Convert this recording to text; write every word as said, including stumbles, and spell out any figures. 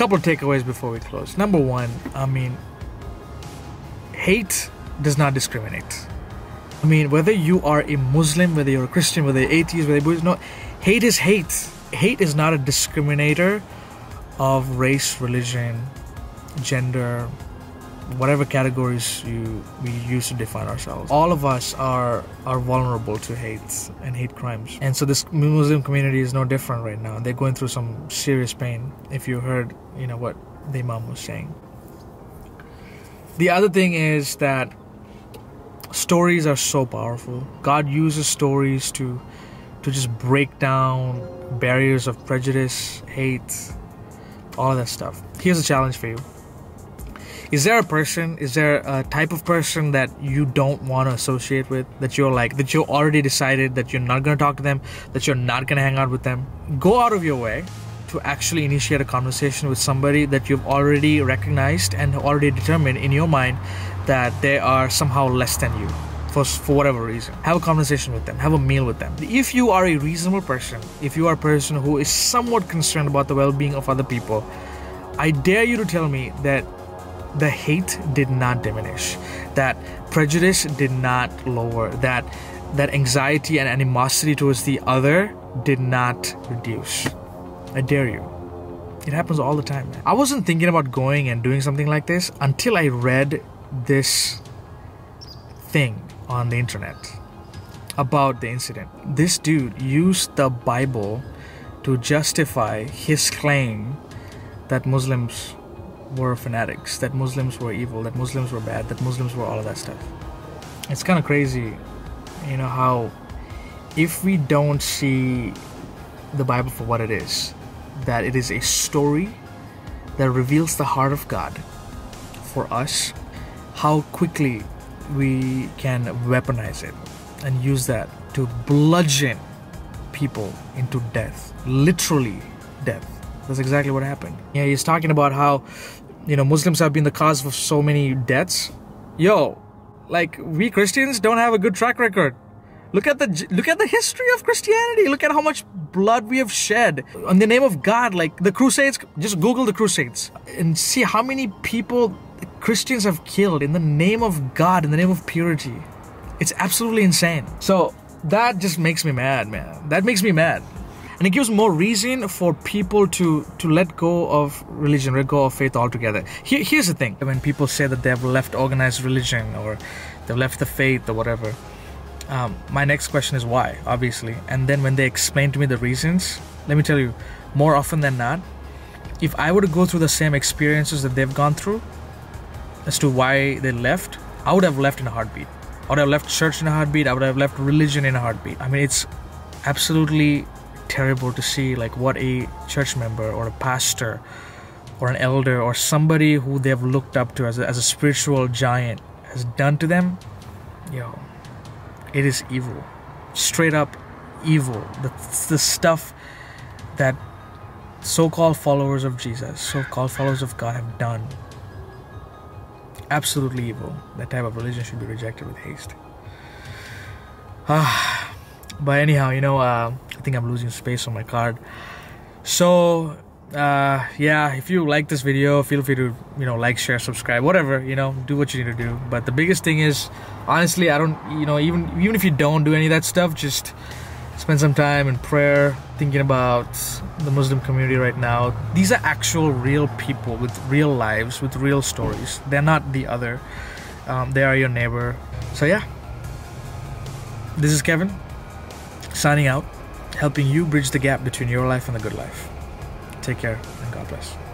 couple of takeaways before we close. Number one, I mean, hate does not discriminate. I mean, whether you are a Muslim, whether you're a Christian, whether you're atheist, whether you're Buddhist, no, hate is hate. Hate is not a discriminator of race, religion, gender, whatever categories you we use to define ourselves. All of us are are vulnerable to hate and hate crimes. And so this Muslim community is no different right now. They're going through some serious pain, if you heard, you know, what the Imam was saying. The other thing is that stories are so powerful. God uses stories to to just break down barriers of prejudice, hate, all of that stuff. Here's a challenge for you. Is there a person, is there a type of person that you don't want to associate with, that you're like, that you already decided that you're not going to talk to them, that you're not going to hang out with them? Go out of your way to actually initiate a conversation with somebody that you've already recognized and already determined in your mind that they are somehow less than you for, for whatever reason. Have a conversation with them, have a meal with them. If you are a reasonable person, if you are a person who is somewhat concerned about the well-being of other people, I dare you to tell me that the hate did not diminish, that prejudice did not lower, that that anxiety and animosity towards the other did not reduce. I dare you. It happens all the time, man. I wasn't thinking about going and doing something like this until I read this thing on the internet about the incident. This dude used the Bible to justify his claim that Muslims were fanatics, that Muslims were evil, that Muslims were bad, that Muslims were all of that stuff. It's kind of crazy, you know, how if we don't see the Bible for what it is, that it is a story that reveals the heart of God for us, how quickly we can weaponize it and use that to bludgeon people into death, literally death. That's exactly what happened. Yeah, he's talking about how, you know, Muslims have been the cause of so many deaths. Yo, like, we Christians don't have a good track record. Look at the look at the history of Christianity. Look at how much blood we have shed in the name of God. Like the Crusades, just Google the Crusades and see how many people Christians have killed in the name of God, in the name of purity. It's absolutely insane. So that just makes me mad, man. That makes me mad. And it gives more reason for people to, to let go of religion, let go of faith altogether. Here, here's the thing. When people say that they've left organized religion or they've left the faith or whatever, um, my next question is why, obviously. And then when they explain to me the reasons, let me tell you, more often than not, if I were to go through the same experiences that they've gone through as to why they left, I would have left in a heartbeat. I would have left church in a heartbeat. I would have left religion in a heartbeat. I mean, it's absolutely terrible to see like what a church member or a pastor or an elder or somebody who they've looked up to as a, as a spiritual giant has done to them. Yo, it is evil, straight up evil. That's the stuff that so-called followers of Jesus, so-called followers of God have done. Absolutely evil. That type of religion should be rejected with haste. Ah, but anyhow, you know, uh, I think I'm losing space on my card. So uh, yeah, if you like this video, feel free to, you know, like, share, subscribe, whatever, you know, do what you need to do. But the biggest thing is, honestly, I don't, you know, even even if you don't do any of that stuff, just spend some time in prayer, thinking about the Muslim community right now. These are actual real people with real lives, with real stories. They're not the other. Um, they are your neighbor. So yeah, this is Kevin signing out, helping you bridge the gap between your life and the good life. Take care and God bless.